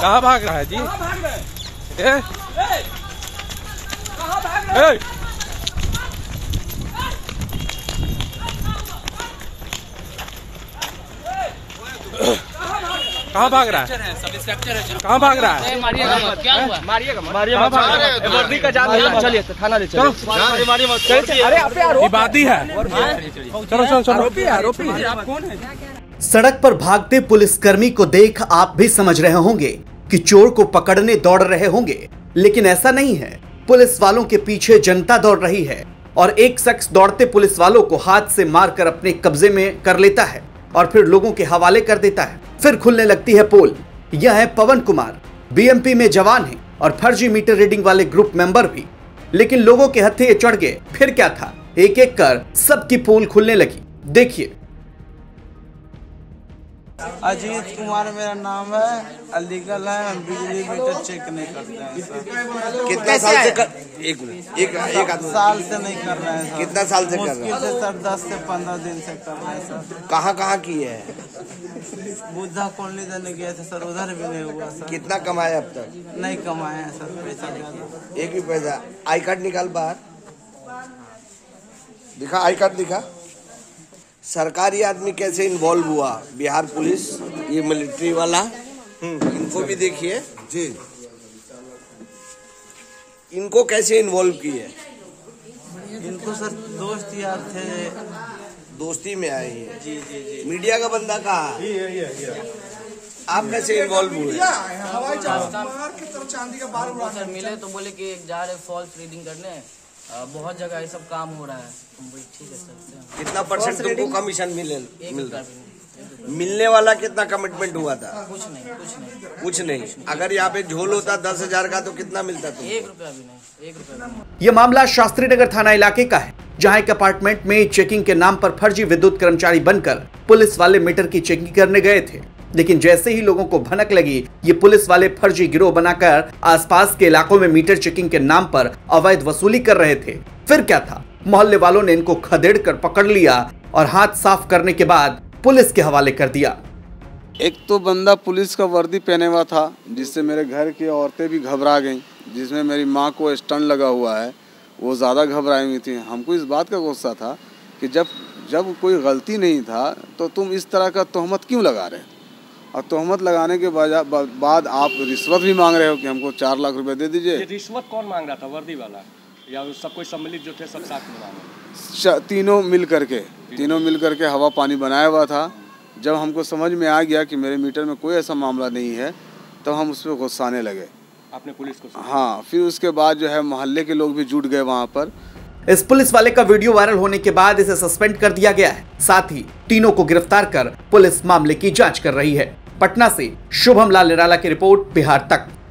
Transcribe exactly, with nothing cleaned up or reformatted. कहाँ भाग रहा है जी? ए? ए? कहाँ भाग रहा है? कहाँ भाग रहा है? सड़क पर भागते पुलिसकर्मी को देख आप भी समझ रहे होंगे कि चोर को पकड़ने दौड़ रहे होंगे, लेकिन ऐसा नहीं है। पुलिस वालों के पीछे जनता दौड़ रही है और एक शख्स दौड़ते पुलिस वालों को हाथ से मारकर अपने कब्जे में कर लेता है और फिर लोगों के हवाले कर देता है। फिर खुलने लगती है पोल। यह है पवन कुमार, बीएमपी में जवान है और फर्जी मीटर रीडिंग वाले ग्रुप मेंबर भी, लेकिन लोगों के हत्थे ये चढ़ गए। फिर क्या था, एक एक कर सबकी पोल खुलने लगी। देखिए। अजीत कुमार मेरा नाम है, अलीगढ़ है। हम बिजली मीटर चेक नहीं करते हैं सर। कितने साल से कर... एक एक एक साल से नहीं कर रहे हैं सर। कितना साल से कर रहे हैं सर? दस से पंद्रह दिन से कर रहे हैं सर। कहाँ कहाँ की है? बुद्धा कॉलोनी जाने गए थे सर, उधर भी नहीं हुआ सर। कितना कमाया अब तक? नहीं कमाया सर, पैसा एक भी पैसा। आई कार्ड निकाल बाहर दिखा, आई कार्ड दिखा। सरकारी आदमी कैसे इन्वॉल्व हुआ? बिहार पुलिस, ये मिलिट्री वाला, इनको भी देखिए जी, इनको कैसे इन्वॉल्व किए? इनको सर दोस्त यार थे, दोस्ती में आए हैं जी जी जी। मीडिया का बंदा कहाँ? आप कैसे इन्वॉल्व हुए? हवाई चांदी का बार उड़ा सर, मिले तो बोले कि जा रहे फॉल्स रीडिंग करने, बहुत जगह ये सब काम हो रहा है। ठीक है सर। कितना परसेंट तुमको कमीशन मिले मिल रहा है? मिलने वाला कितना कमिटमेंट हुआ था? कुछ नहीं, कुछ नहीं, कुछ नहीं। अगर यहाँ पे झोल होता दस हजार का तो कितना मिलता तुमको? एक रुपया भी नहीं, एक रुपया भी। ये मामला शास्त्री नगर थाना इलाके का है, जहाँ एक अपार्टमेंट में चेकिंग के नाम पर फर्जी विद्युत कर्मचारी बनकर पुलिस वाले मीटर की चेकिंग करने गए थे, लेकिन जैसे ही लोगों को भनक लगी, ये पुलिस वाले फर्जी गिरोह बनाकर आसपास के इलाकों में मीटर चेकिंग के नाम पर अवैध वसूली कर रहे थे। फिर क्या था, मोहल्ले वालों ने इनको खदेड़कर पकड़ लिया और हाथ साफ करने के बाद पुलिस के हवाले कर दिया। एक तो बंदा पुलिस का वर्दी पहने हुआ था, जिससे मेरे घर की औरतें भी घबरा गई, जिसमें मेरी माँ को स्टंट लगा हुआ है, वो ज़्यादा घबराई हुई थी। हमको इस बात का गुस्सा था कि जब जब कोई गलती नहीं था तो तुम इस तरह का तोहमत क्यों लगा रहे हो, और तोहमत लगाने के बाद आप रिश्वत भी मांग रहे हो कि हमको चार लाख रुपए दे दीजिए। रिश्वत कौन मांग रहा था, वर्दी वाला या सब कोई सम्मिलित जो थे सब साथ में मांग? तीनों मिल करके तीनों मिल करके हवा पानी बनाया हुआ था। जब हमको समझ में आ गया कि मेरे मीटर में कोई ऐसा मामला नहीं है, तब तो हम उस पर गुस्साने लगे। आपने पुलिस को? हाँ। फिर उसके बाद जो है मोहल्ले के लोग भी जुट गए वहाँ पर। इस पुलिस वाले का वीडियो वायरल होने के बाद इसे सस्पेंड कर दिया गया है। साथ ही तीनों को गिरफ्तार कर पुलिस मामले की जाँच कर रही है। पटना से शुभम लाल निराला की रिपोर्ट, बिहार तक।